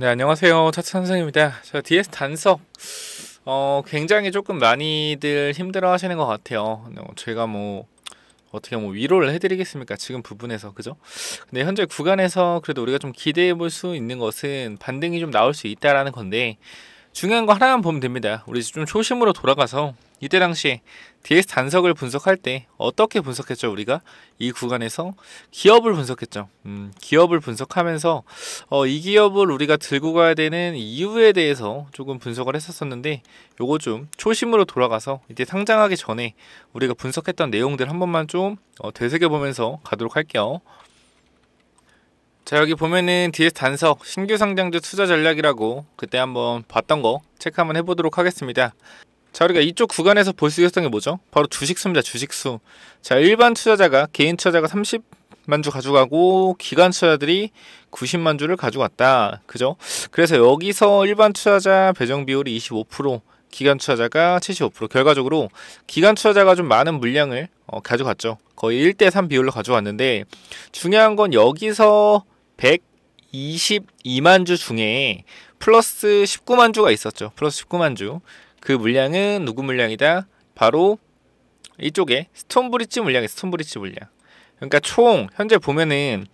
네, 안녕하세요. 차차 선생님입니다. 저 DS단석 굉장히 조금 많이들 힘들어 하시는 것 같아요. 제가 뭐 어떻게 위로를 해드리겠습니까? 지금 부분에서, 그죠? 근데 현재 구간에서 그래도 우리가 좀 기대해 볼 수 있는 것은 반등이 좀 나올 수 있다라는 건데, 중요한 거 하나만 보면 됩니다. 우리 좀 초심으로 돌아가서 이때 당시 DS단석을 분석할 때 어떻게 분석했죠? 우리가 이 구간에서 기업을 분석했죠. 기업을 분석하면서 이 기업을 우리가 들고 가야 되는 이유에 대해서 조금 분석을 했었었는데, 요거 좀 초심으로 돌아가서 이때 상장하기 전에 우리가 분석했던 내용들 한 번만 좀 되새겨보면서 가도록 할게요. 자, 여기 보면은 DS단석 신규 상장주 투자 전략이라고 그때 한번 봤던 거 체크 한번 해보도록 하겠습니다. 자, 우리가 이쪽 구간에서 볼 수 있었던 게 뭐죠? 바로 주식수입니다. 주식수. 자, 일반 투자자가, 개인 투자자가 30만 주 가져가고 기관 투자자들이 90만 주를 가져갔다. 그죠? 그래서 여기서 일반 투자자 배정 비율이 25%, 기관 투자자가 75%. 결과적으로 기관 투자자가 좀 많은 물량을 가져갔죠. 거의 1:3 비율로 가져왔는데, 중요한 건 여기서 122만 주 중에 플러스 19만 주가 있었죠. 플러스 19만 주. 그 물량은 누구 물량이다? 바로 이쪽에 스톰브리지 물량이에요. 스톰브리지 물량. 그러니까 총 현재 보면은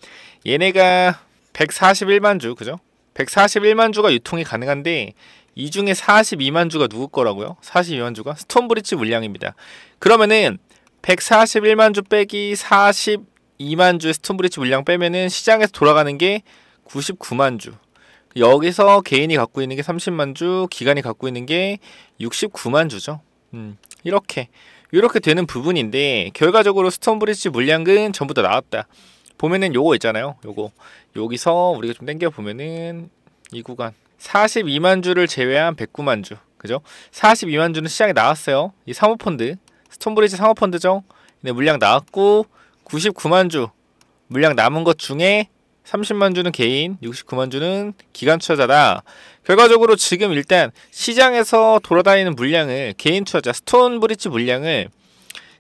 얘네가 141만 주, 그죠? 141만 주가 유통이 가능한데, 이 중에 42만 주가 누구 거라고요? 42만 주가 스톰브리지 물량입니다. 그러면은 141만 주 빼기 42만 주의 스톰브리지 물량 빼면은 시장에서 돌아가는 게 99만 주. 여기서 개인이 갖고 있는 게 30만 주, 기관이 갖고 있는 게 69만 주죠. 이렇게 되는 부분인데, 결과적으로 스톰브리지 물량은 전부 다 나왔다. 보면은 요거 있잖아요. 요거. 여기서 우리가 좀 당겨 보면은 이 구간 42만 주를 제외한 109만 주. 그죠? 42만 주는 시장에 나왔어요. 이 사모펀드, 스톰브리지 사모펀드죠. 근데 물량 나왔고 99만 주 물량 남은 것 중에 30만 주는 개인, 69만 주는 기관 투자자다. 결과적으로 지금 일단 시장에서 돌아다니는 물량을 개인 투자자, 스톰브리지 물량을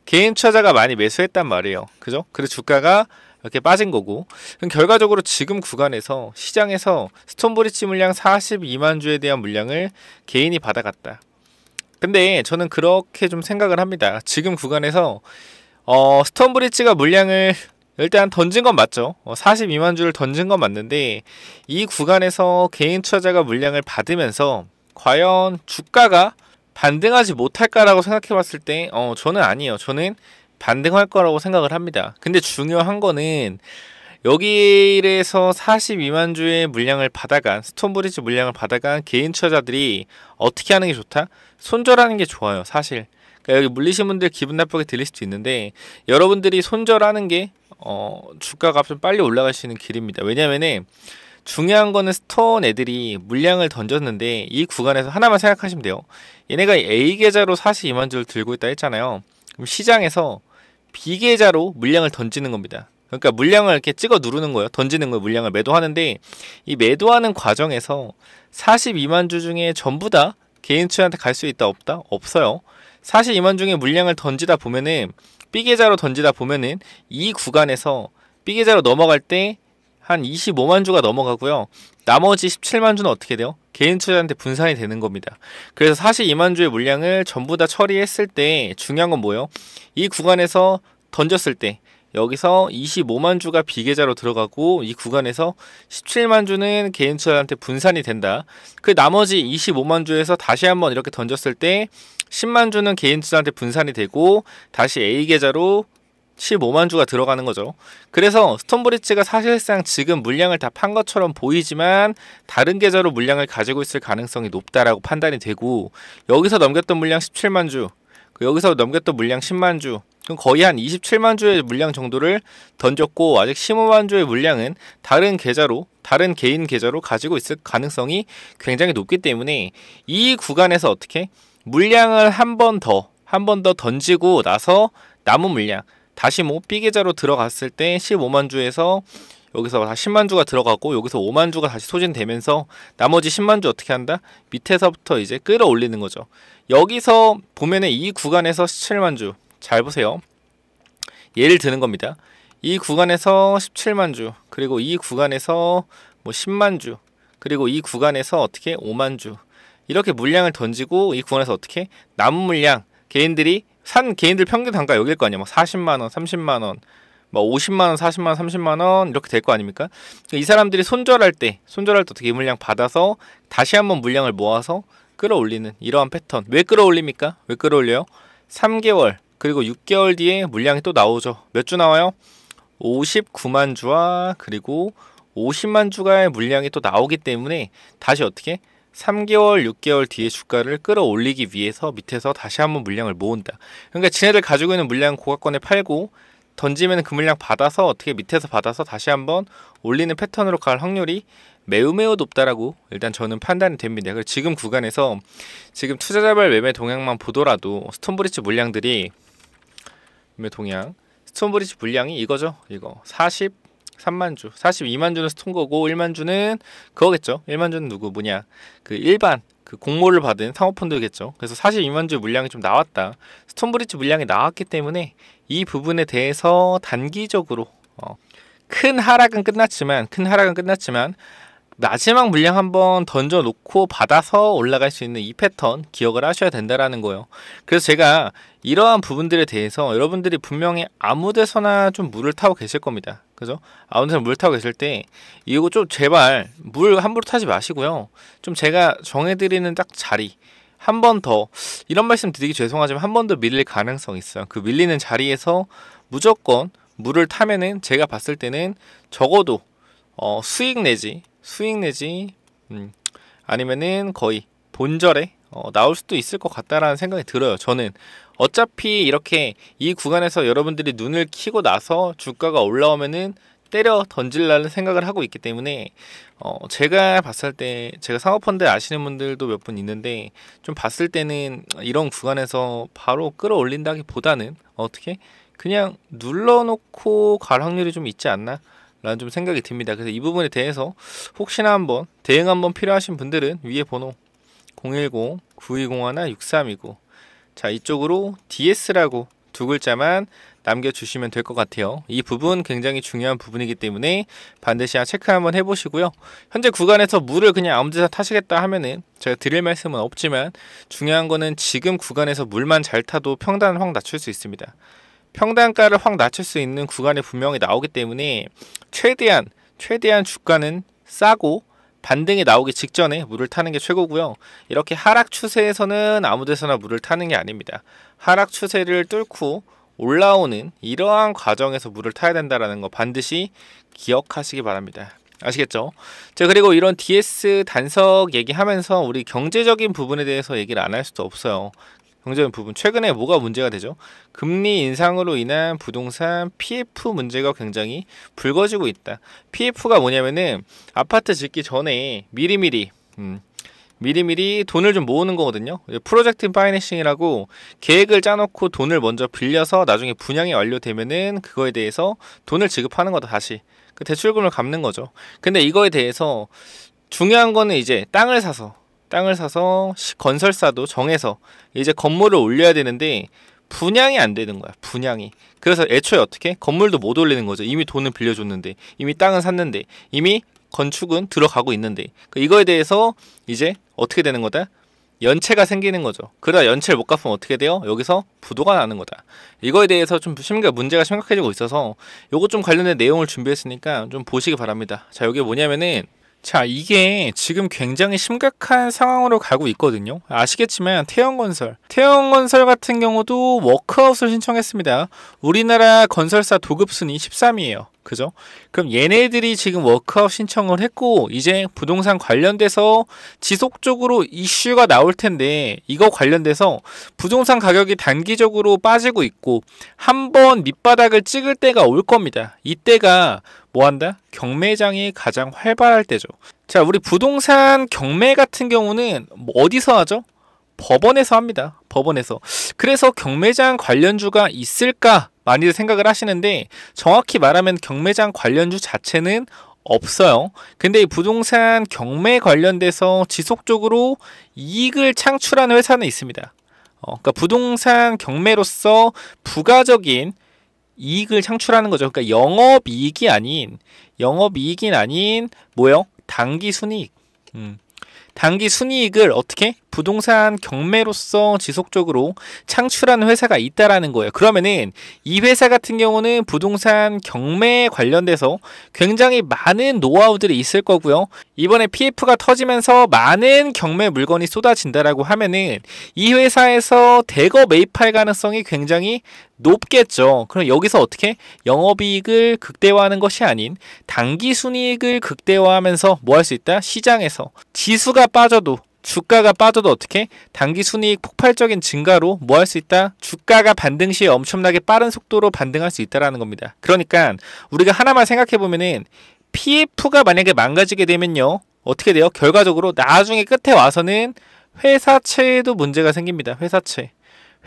개인 투자자가 많이 매수했단 말이에요. 그죠? 그래서 주가가 이렇게 빠진 거고, 그럼 결과적으로 지금 구간에서 시장에서 스톰브리지 물량 42만 주에 대한 물량을 개인이 받아갔다. 근데 저는 그렇게 좀 생각을 합니다. 지금 구간에서 스톰브리지가 물량을 일단 던진 건 맞죠. 42만 주를 던진 건 맞는데, 이 구간에서 개인 투자자가 물량을 받으면서 과연 주가가 반등하지 못할까라고 생각해 봤을 때 저는 아니에요. 저는 반등할 거라고 생각을 합니다. 근데 중요한 거는 여기에서 42만 주의 물량을 받아간, 스톰브리지 물량을 받아간 개인 투자자들이 어떻게 하는 게 좋다? 손절하는 게 좋아요, 사실. 그러니까 여기 물리신 분들 기분 나쁘게 들릴 수도 있는데, 여러분들이 손절하는 게 주가가 좀 빨리 올라갈 수 있는 길입니다. 왜냐면은 중요한 거는 스톤 애들이 물량을 던졌는데, 이 구간에서 하나만 생각하시면 돼요. 얘네가 A 계좌로 42만 주를 들고 있다 했잖아요. 그럼 시장에서 B 계좌로 물량을 던지는 겁니다. 그러니까 물량을 이렇게 찍어 누르는 거예요. 던지는 거예요. 물량을 매도하는데, 이 매도하는 과정에서 42만 주 중에 전부 다 개인 투자한테 갈 수 있다? 없다? 없어요. 42만 중에 물량을 던지다 보면은, B계좌로 던지다 보면은 이 구간에서 B계좌로 넘어갈 때 한 25만 주가 넘어가고요. 나머지 17만 주는 어떻게 돼요? 개인 투자한테 분산이 되는 겁니다. 그래서 42만 주의 물량을 전부 다 처리했을 때 중요한 건 뭐예요? 이 구간에서 던졌을 때 여기서 25만 주가 B계좌로 들어가고, 이 구간에서 17만 주는 개인 투자한테 분산이 된다. 그 나머지 25만 주에서 다시 한번 이렇게 던졌을 때 10만 주는 개인 투자한테 분산이 되고, 다시 A 계좌로 15만 주가 들어가는 거죠. 그래서 스톰브리지가 사실상 지금 물량을 다 판 것처럼 보이지만 다른 계좌로 물량을 가지고 있을 가능성이 높다라고 판단이 되고, 여기서 넘겼던 물량 17만 주, 여기서 넘겼던 물량 10만 주, 그럼 거의 한 27만 주의 물량 정도를 던졌고, 아직 15만 주의 물량은 다른 계좌로, 다른 개인 계좌로 가지고 있을 가능성이 굉장히 높기 때문에, 이 구간에서 어떻게 물량을 한 번 더 던지고 나서 남은 물량, 다시 뭐 B계좌로 들어갔을 때 15만 주에서 여기서 10만 주가 들어가고, 여기서 5만 주가 다시 소진되면서 나머지 10만 주 어떻게 한다? 밑에서부터 이제 끌어올리는 거죠. 여기서 보면은 이 구간에서 17만 주, 잘 보세요. 예를 드는 겁니다. 이 구간에서 17만 주, 그리고 이 구간에서 뭐 10만 주, 그리고 이 구간에서 어떻게 5만 주 이렇게 물량을 던지고 이 구간에서 어떻게 남은 물량 개인들이 산 개인들 평균 단가 여길 거 아니야. 막 40만 원, 30만 원, 막 50만 원, 40만 원, 30만 원 이렇게 될 거 아닙니까? 그러니까 이 사람들이 손절할 때 어떻게 이 물량 받아서 다시 한번 물량을 모아서 끌어올리는 이러한 패턴. 왜 끌어올립니까? 왜 끌어올려요? 3개월 그리고 6개월 뒤에 물량이 또 나오죠. 몇 주 나와요? 59만 주와 그리고 50만 주가의 물량이 또 나오기 때문에 다시 어떻게 3개월, 6개월 뒤에 주가를 끌어올리기 위해서 밑에서 다시 한번 물량을 모은다. 그러니까 지네들 가지고 있는 물량 고가권에 팔고 던지면 그 물량 받아서 어떻게 밑에서 받아서 다시 한번 올리는 패턴으로 갈 확률이 매우 매우 높다라고 일단 저는 판단이 됩니다. 그래서 지금 구간에서 지금 투자자별 매매 동향만 보더라도 스톰브리지 물량들이 매매 동향 스톰브리지 물량이 이거죠. 이거 43만 주, 42만 주는 스톰 거고 1만 주는 그거겠죠. 1만 주는 누구 뭐냐? 그 일반 그 공모를 받은 상호펀드겠죠. 그래서 42만 주 물량이 좀 나왔다. 스톰브리지 물량이 나왔기 때문에 이 부분에 대해서 단기적으로 큰 하락은 끝났지만 마지막 물량 한번 던져놓고 받아서 올라갈 수 있는 이 패턴 기억을 하셔야 된다라는 거예요. 그래서 제가 이러한 부분들에 대해서 여러분들이 분명히 아무데서나 좀 물을 타고 계실 겁니다. 그죠? 아무데서나 물 타고 계실 때 이거 좀 제발 물 함부로 타지 마시고요. 좀 제가 정해드리는 딱 자리 한 번 더 이런 말씀 드리기 죄송하지만 한 번 더 밀릴 가능성이 있어요. 그 밀리는 자리에서 무조건 물을 타면은 제가 봤을 때는 적어도 수익 내지 아니면은 거의 본절에 나올 수도 있을 것 같다라는 생각이 들어요. 저는 어차피 이렇게 이 구간에서 여러분들이 눈을 키고 나서 주가가 올라오면은 때려 던질라는 생각을 하고 있기 때문에 제가 봤을 때 제가 상업펀드 아시는 분들도 몇 분 있는데 좀 봤을 때는 이런 구간에서 바로 끌어올린다기보다는 어떻게 그냥 눌러놓고 갈 확률이 좀 있지 않나 라는 좀 생각이 듭니다. 그래서 이 부분에 대해서 혹시나 한번 대응 한번 필요하신 분들은 위에 번호 010-9201-6329 자 이쪽으로 DS라고 두 글자만 남겨주시면 될 것 같아요. 이 부분 굉장히 중요한 부분이기 때문에 반드시 체크 한번 해보시고요. 현재 구간에서 물을 그냥 아무 데서 타시겠다 하면은 제가 드릴 말씀은 없지만 중요한 거는 지금 구간에서 물만 잘 타도 평단을 확 낮출 수 있습니다. 평단가를 확 낮출 수 있는 구간이 분명히 나오기 때문에 최대한 주가는 싸고 반등이 나오기 직전에 물을 타는 게 최고고요. 이렇게 하락 추세에서는 아무데서나 물을 타는 게 아닙니다. 하락 추세를 뚫고 올라오는 이러한 과정에서 물을 타야 된다라는 거 반드시 기억하시기 바랍니다. 아시겠죠? 자, 그리고 이런 DS 단석 얘기하면서 우리 경제적인 부분에 대해서 얘기를 안 할 수도 없어요. 경제적인 부분 최근에 뭐가 문제가 되죠? 금리 인상으로 인한 부동산 PF 문제가 굉장히 불거지고 있다. PF가 뭐냐면은 아파트 짓기 전에 미리미리 돈을 좀 모으는 거거든요. 프로젝트 파이낸싱이라고 계획을 짜놓고 돈을 먼저 빌려서 나중에 분양이 완료되면은 그거에 대해서 돈을 지급하는 거다. 다시 그 대출금을 갚는 거죠. 근데 이거에 대해서 중요한 거는 이제 땅을 사서 건설사도 정해서 이제 건물을 올려야 되는데 분양이 안 되는 거야. 분양이. 그래서 애초에 어떻게? 건물도 못 올리는 거죠. 이미 돈을 빌려줬는데 이미 땅은 샀는데 이미 건축은 들어가고 있는데 이거에 대해서 이제 어떻게 되는 거다? 연체가 생기는 거죠. 그러다 연체를 못 갚으면 어떻게 돼요? 여기서 부도가 나는 거다. 이거에 대해서 좀 문제가 심각해지고 있어서 요거 좀 관련된 내용을 준비했으니까 좀 보시기 바랍니다. 자, 여기 뭐냐면은 자 이게 지금 굉장히 심각한 상황으로 가고 있거든요. 아시겠지만 태영건설 같은 경우도 워크아웃을 신청했습니다. 우리나라 건설사 도급순위 13위에요. 그죠? 그럼 얘네들이 지금 워크아웃 신청을 했고 이제 부동산 관련돼서 지속적으로 이슈가 나올 텐데 이거 관련돼서 부동산 가격이 단기적으로 빠지고 있고 한번 밑바닥을 찍을 때가 올 겁니다. 이때가 뭐한다? 경매장이 가장 활발할 때죠. 자, 우리 부동산 경매 같은 경우는 어디서 하죠? 법원에서 합니다. 법원에서. 그래서 경매장 관련주가 있을까? 많이들 생각을 하시는데 정확히 말하면 경매장 관련주 자체는 없어요. 근데 이 부동산 경매 관련돼서 지속적으로 이익을 창출하는 회사는 있습니다. 그러니까 부동산 경매로서 부가적인 이익을 창출하는 거죠. 그러니까 영업이익이 아닌 단기 순이익. 단기 순이익을 어떻게? 부동산 경매로서 지속적으로 창출하는 회사가 있다라는 거예요. 그러면은 이 회사 같은 경우는 부동산 경매에 관련돼서 굉장히 많은 노하우들이 있을 거고요. 이번에 PF가 터지면서 많은 경매 물건이 쏟아진다라고 하면은 이 회사에서 대거 매입할 가능성이 굉장히 높겠죠. 그럼 여기서 어떻게? 영업이익을 극대화하는 것이 아닌 단기 순이익을 극대화하면서 뭐 할 수 있다? 시장에서 지수가 빠져도 주가가 빠져도 어떻게? 단기 순이익 폭발적인 증가로 뭐 할 수 있다? 주가가 반등 시에 엄청나게 빠른 속도로 반등할 수 있다라는 겁니다. 그러니까 우리가 하나만 생각해보면은 PF가 만약에 망가지게 되면요. 어떻게 돼요? 결과적으로 나중에 끝에 와서는 회사채에도 문제가 생깁니다. 회사채.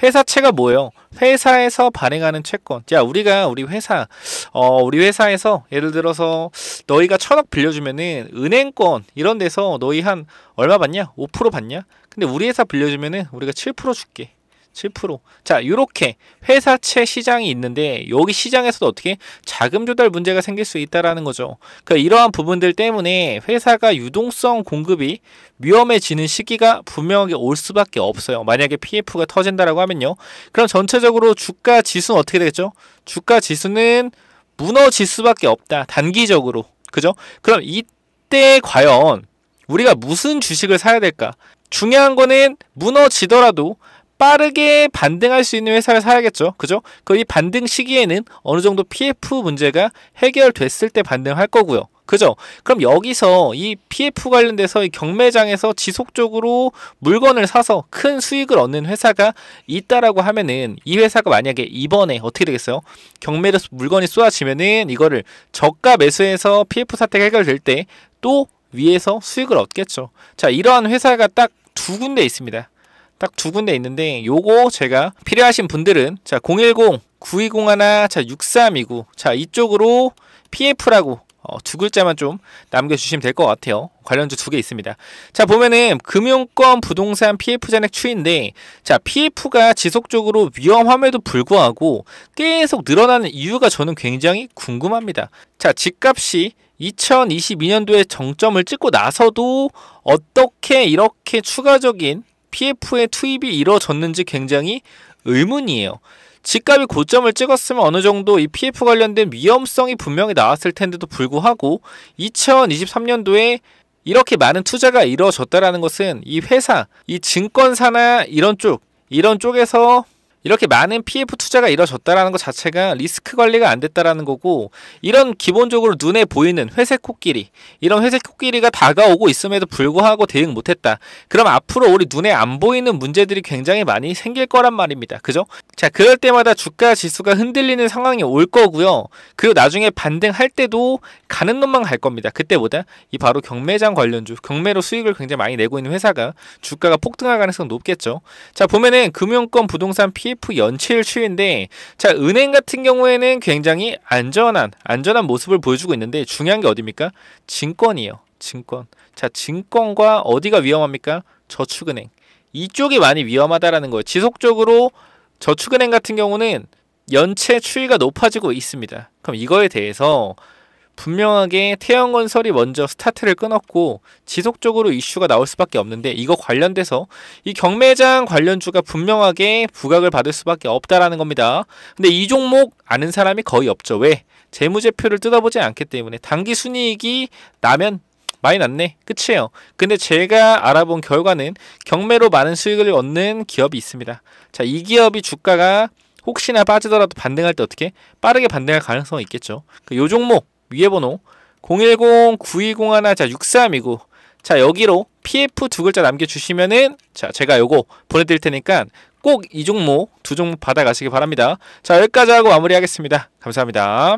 회사채가 뭐예요? 회사에서 발행하는 채권. 자, 우리가 우리 회사에서 예를 들어서 너희가 1000억 빌려주면은 은행권 이런 데서 너희 한 얼마 받냐? 5% 받냐? 근데 우리 회사 빌려주면은 우리가 7% 줄게. 7%. 자, 요렇게 회사채 시장이 있는데 여기 시장에서도 어떻게 자금 조달 문제가 생길 수 있다라는 거죠. 그러니까 이러한 부분들 때문에 회사가 유동성 공급이 위험해지는 시기가 분명히 올 수밖에 없어요. 만약에 PF가 터진다라고 하면요. 그럼 전체적으로 주가 지수는 어떻게 되겠죠? 주가 지수는 무너질 수밖에 없다. 단기적으로. 그죠? 그럼 이때 과연 우리가 무슨 주식을 사야 될까? 중요한 거는 무너지더라도 빠르게 반등할 수 있는 회사를 사야겠죠. 그죠? 그 이 반등 시기에는 어느 정도 PF 문제가 해결됐을 때 반등할 거고요. 그죠? 그럼 여기서 이 PF 관련돼서 이 경매장에서 지속적으로 물건을 사서 큰 수익을 얻는 회사가 있다라고 하면은 이 회사가 만약에 이번에 어떻게 되겠어요? 경매로 물건이 쏟아지면은 이거를 저가 매수해서 PF 사태가 해결될 때 또 위에서 수익을 얻겠죠. 자, 이러한 회사가 딱 두 군데 있습니다. 딱 두 군데 있는데 요거 제가 필요하신 분들은 자 010-920-1 자 6329 자 이쪽으로 PF라고 두 글자만 좀 남겨주시면 될 것 같아요. 관련주 두 개 있습니다. 자 보면은 금융권 부동산 PF 잔액 추이인데 자 PF가 지속적으로 위험함에도 불구하고 계속 늘어나는 이유가 저는 굉장히 궁금합니다. 자 집값이 2022년도에 정점을 찍고 나서도 어떻게 이렇게 추가적인 PF의 투입이 이루어졌는지 굉장히 의문이에요. 집값이 고점을 찍었으면 어느 정도 이 PF 관련된 위험성이 분명히 나왔을 텐데도 불구하고 2023년도에 이렇게 많은 투자가 이루어졌다라는 것은 이 회사, 이 증권사나 이런 쪽에서 이렇게 많은 PF 투자가 이루어졌다라는 것 자체가 리스크 관리가 안 됐다라는 거고 이런 기본적으로 눈에 보이는 회색 코끼리 이런 회색 코끼리가 다가오고 있음에도 불구하고 대응 못했다. 그럼 앞으로 우리 눈에 안 보이는 문제들이 굉장히 많이 생길 거란 말입니다. 그죠? 자 그럴 때마다 주가 지수가 흔들리는 상황이 올 거고요. 그리고 나중에 반등할 때도 가는 놈만 갈 겁니다. 그때보다 이 바로 경매장 관련주 경매로 수익을 굉장히 많이 내고 있는 회사가 주가가 폭등할 가능성이 높겠죠. 자 보면은 금융권 부동산 PF 연체율 추이인데 자 은행 같은 경우에는 굉장히 안전한 모습을 보여주고 있는데 중요한 게 어디입니까? 증권이에요. 증권. 자 증권과 어디가 위험합니까? 저축은행. 이쪽이 많이 위험하다라는 거예요. 지속적으로 저축은행 같은 경우는 연체 추이가 높아지고 있습니다. 그럼 이거에 대해서 분명하게 태영건설이 먼저 스타트를 끊었고 지속적으로 이슈가 나올 수밖에 없는데 이거 관련돼서 이 경매장 관련주가 분명하게 부각을 받을 수밖에 없다라는 겁니다. 근데 이 종목 아는 사람이 거의 없죠. 왜? 재무제표를 뜯어보지 않기 때문에 단기 순이익이 나면 많이 났네. 끝이에요. 근데 제가 알아본 결과는 경매로 많은 수익을 얻는 기업이 있습니다. 자, 이 기업이 주가가 혹시나 빠지더라도 반등할 때 어떻게? 빠르게 반등할 가능성이 있겠죠. 요 종목 위에 번호 010-920-1 자 6329 자 여기로 PF 두 글자 남겨주시면은 자 제가 요거 보내드릴 테니까 꼭 이 종목 두 종목 받아가시기 바랍니다. 자 여기까지 하고 마무리하겠습니다. 감사합니다.